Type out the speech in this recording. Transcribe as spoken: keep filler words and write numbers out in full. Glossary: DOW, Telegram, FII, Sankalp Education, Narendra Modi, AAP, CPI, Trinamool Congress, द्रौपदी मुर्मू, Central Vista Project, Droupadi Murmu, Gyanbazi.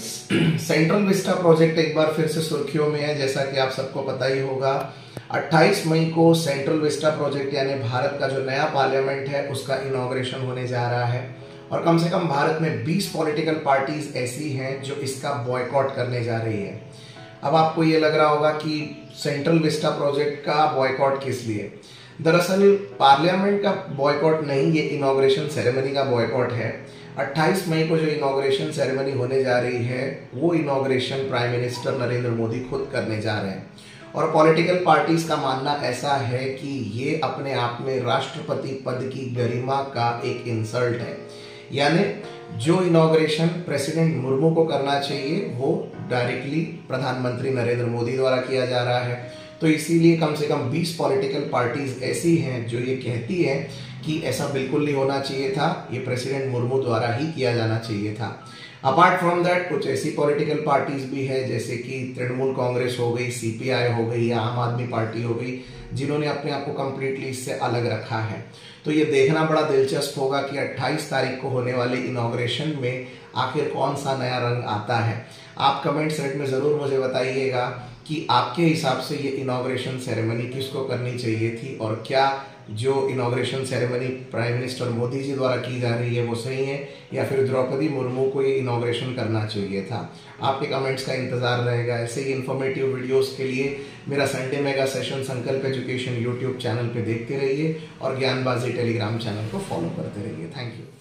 Central Vista project एक बार फिर से सुर्खियों में है। जैसा कि आप सबको पता ही होगा, अट्ठाईस मई को सेंट्रल विस्टा प्रोजेक्ट यानी भारत का जो नया पार्लियामेंट है उसका इनॉग्रेशन होने जा रहा है और कम से कम भारत में बीस पॉलिटिकल पार्टीज ऐसी हैं जो इसका बॉयकॉट करने जा रही है। अब आपको ये लग रहा होगा कि सेंट्रल विस्टा प्रोजेक्ट का बॉयकॉट किस लिए? दरअसल पार्लियामेंट का बॉयकॉट नहीं, ये इनॉग्रेशन सेरेमनी का बॉयकॉट है। अट्ठाईस मई को जो इनॉग्रेशन सेरेमनी होने जा रही है वो inauguration prime minister Narendra Modi खुद करने जा रहे हैं और पॉलिटिकल पार्टीज का मानना ऐसा है कि ये अपने आप में राष्ट्रपति पद की गरिमा का एक इंसल्ट है। यानी जो इनॉग्रेशन प्रेसिडेंट मुर्मू को करना चाहिए वो डायरेक्टली प्रधानमंत्री नरेंद्र मोदी द्वारा किया जा रहा है। तो इसीलिए कम से कम बीस पॉलिटिकल पार्टीज ऐसी हैं जो ये कहती हैं कि ऐसा बिल्कुल नहीं होना चाहिए था, ये प्रेसिडेंट मुर्मू द्वारा ही किया जाना चाहिए था। अपार्ट फ्रॉम दैट कुछ ऐसी पॉलिटिकल पार्टीज भी हैं जैसे कि तृणमूल कांग्रेस हो गई, सीपीआई हो गई या आम आदमी पार्टी हो गई, जिन्होंने अपने आप को कम्प्लीटली इससे अलग रखा है। तो ये देखना बड़ा दिलचस्प होगा कि अट्ठाईस तारीख को होने वाले इनॉग्रेशन में आखिर कौन सा नया रंग आता है। आप कमेंट सेक्शन में ज़रूर मुझे बताइएगा कि आपके हिसाब से ये इनॉग्रेशन सेरेमनी किसको करनी चाहिए थी और क्या जो inauguration ceremony prime minister Modi ji द्वारा की जा रही है वो सही है या फिर द्रौपदी मुर्मू को ये इनॉग्रेशन करना चाहिए था। आपके कमेंट्स का इंतज़ार रहेगा। ऐसे ही इन्फॉर्मेटिव वीडियोस के लिए मेरा Sunday mega session Sankalp education YouTube channel पे देखते रहिए और ज्ञानबाजी टेलीग्राम चैनल को फॉलो करते रहिए। Thank you.